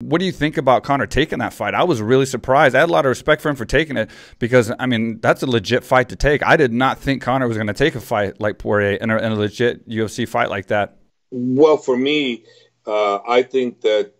What do you think about Conor taking that fight? I was really surprised. I had a lot of respect for him for taking it because, I mean, that's a legit fight to take. I did not think Conor was going to take a fight like Poirier in a legit UFC fight like that. Well, for me, I think that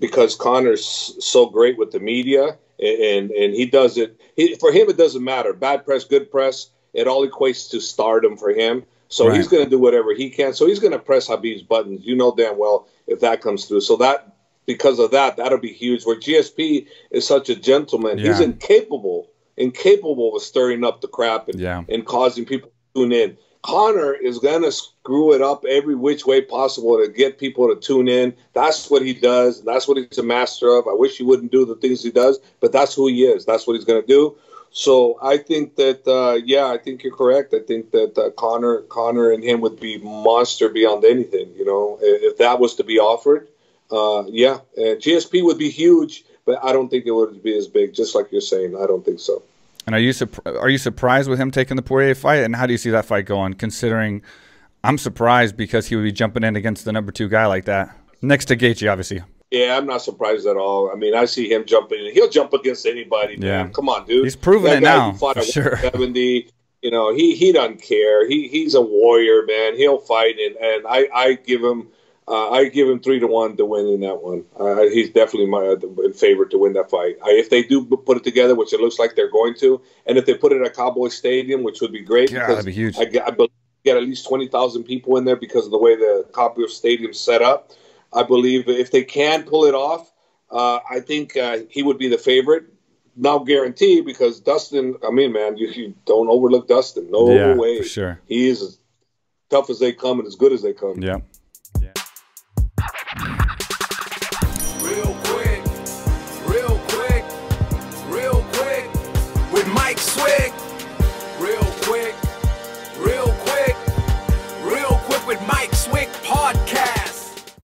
because Conor's so great with the media and he does it, for him it doesn't matter. Bad press, good press, it all equates to stardom for him. So right. He's going to do whatever he can. So he's going to press Habib's buttons. You know damn well if that comes through. So that, because of that, that'll be huge. Where GSP is such a gentleman, yeah. He's incapable of stirring up the crap and causing people to tune in. Conor is going to screw it up every which way possible to get people to tune in. That's what he does. That's what he's a master of. I wish he wouldn't do the things he does, but that's who he is. That's what he's going to do. So I think that, yeah, I think you're correct. I think that Conor and him would be monster beyond anything, you know, if that was to be offered. Yeah, GSP would be huge, but I don't think it would be as big, just like you're saying. I don't think so. And are you surprised with him taking the Poirier fight? And how do you see that fight going, considering I'm surprised because he would be jumping in against the #2 guy like that, next to Gaethje, obviously. Yeah, I'm not surprised at all. I mean, I see him jumping in. He'll jump against anybody, man. Yeah. Come on, dude. He's proven it now, for sure. 70, you know, he doesn't care. He's a warrior, man. He'll fight, and I give him 3-1 to win in that one. He's definitely my favorite to win that fight. If they do put it together, which it looks like they're going to, and if they put it at Cowboy Stadium, which would be great. Yeah, that'd be huge. I believe you get at least 20,000 people in there because of the way the Cowboy Stadium's set up. I believe if they can pull it off, I think he would be the favorite. Now guaranteed, because Dustin, I mean, man, you don't overlook Dustin. No way. For sure. He is as tough as they come and as good as they come. Yeah.